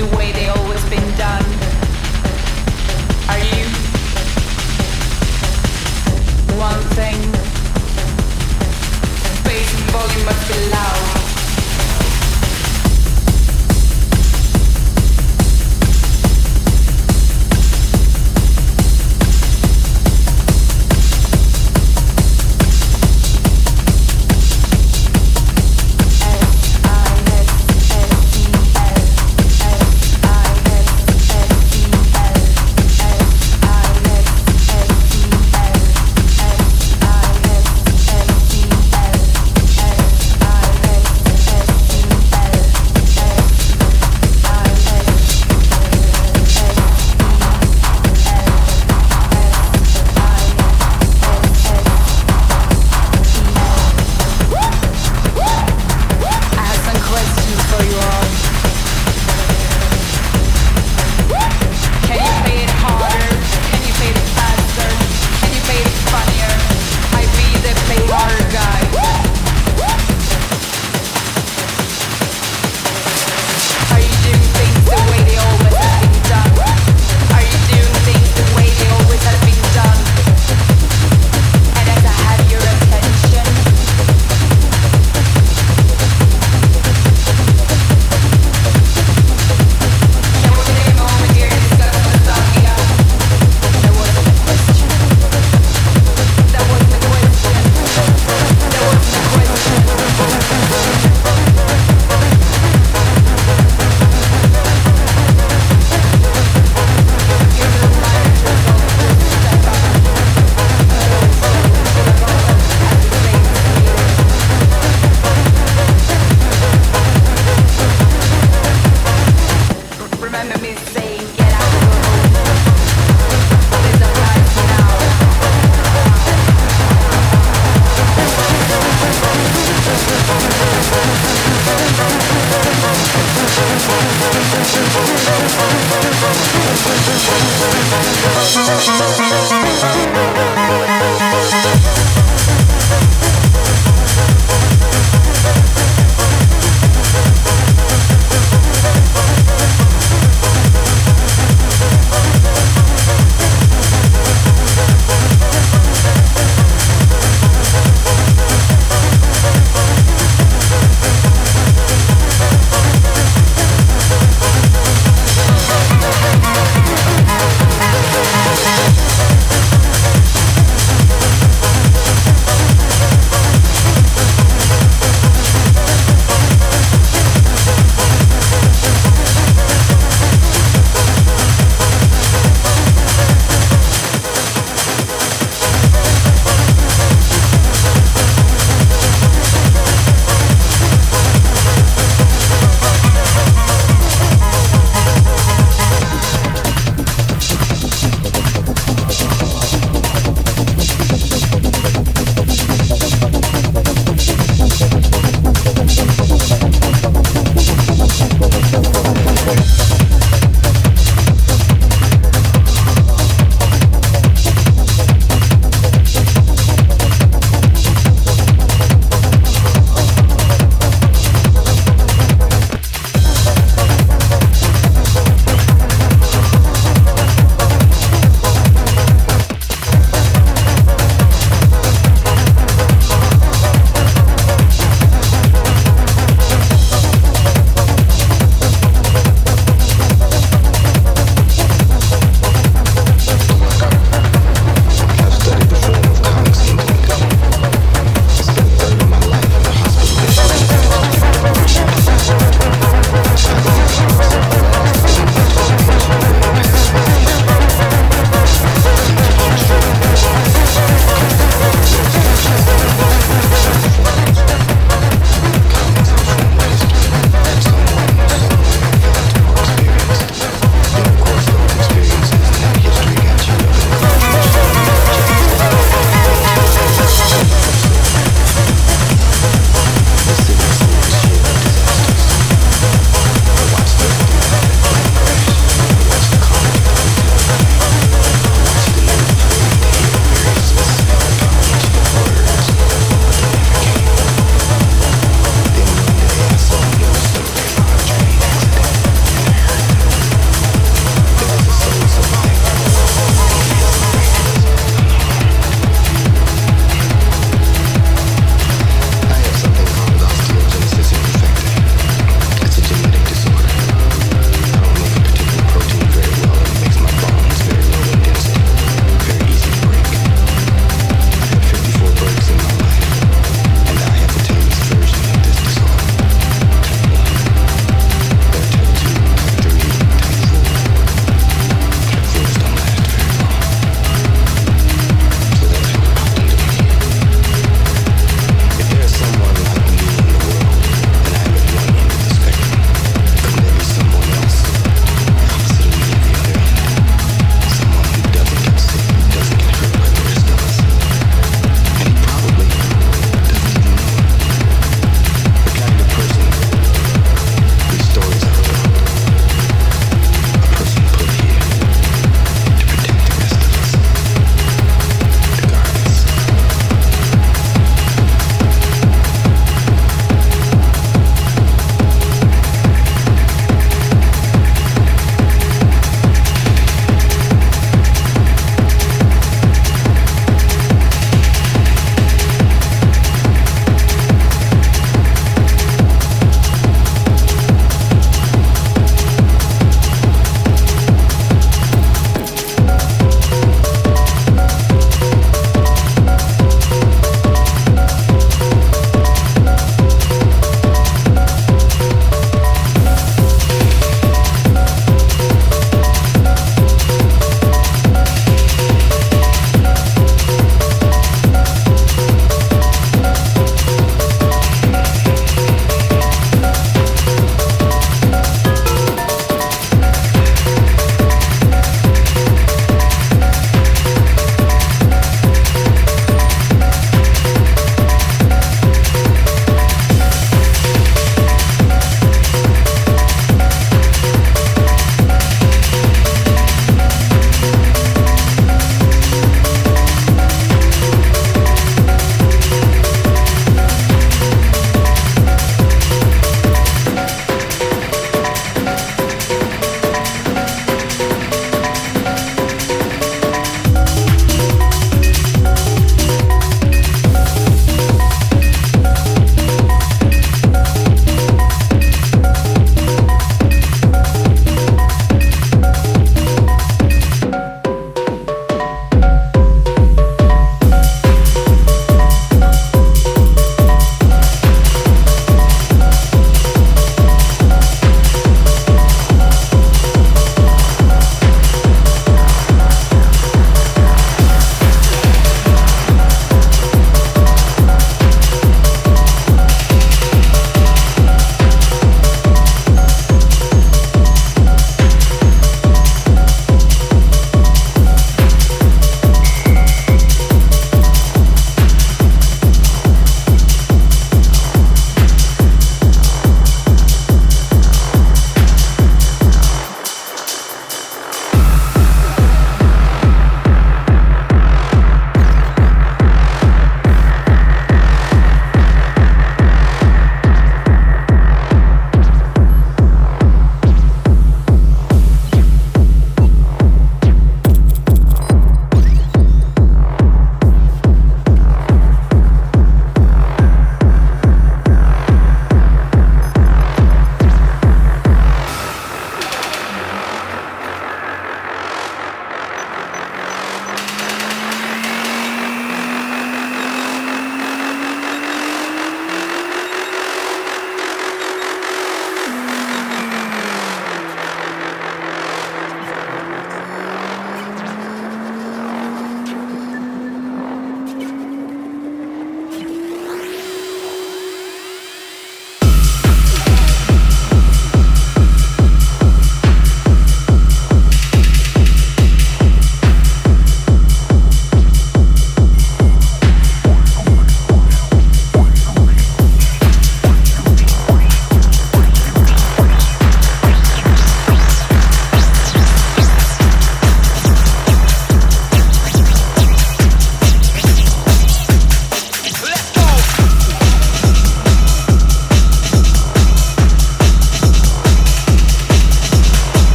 the way they always been done. Are you one thing? Bass and volume must be loud.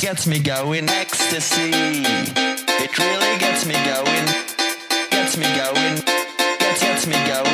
Gets me going, ecstasy. It really gets me going, gets me going, gets me going.